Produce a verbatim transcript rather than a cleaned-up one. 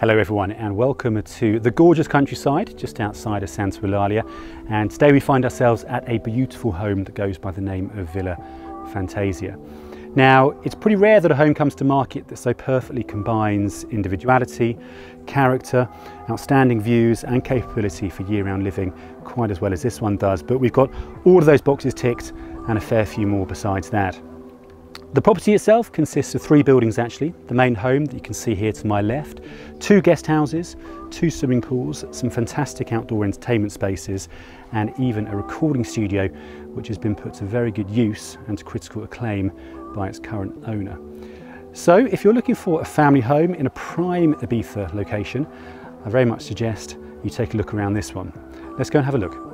Hello everyone and welcome to the gorgeous countryside just outside of Santa Eulalia, and today we find ourselves at a beautiful home that goes by the name of Villa Fantasia. Now, it's pretty rare that a home comes to market that so perfectly combines individuality, character, outstanding views and capability for year-round living quite as well as this one does, but we've got all of those boxes ticked and a fair few more besides that. The property itself consists of three buildings actually, the main home that you can see here to my left, two guest houses, two swimming pools, some fantastic outdoor entertainment spaces and even a recording studio which has been put to very good use and to critical acclaim by its current owner. So if you're looking for a family home in a prime Ibiza location, I very much suggest you take a look around this one. Let's go and have a look.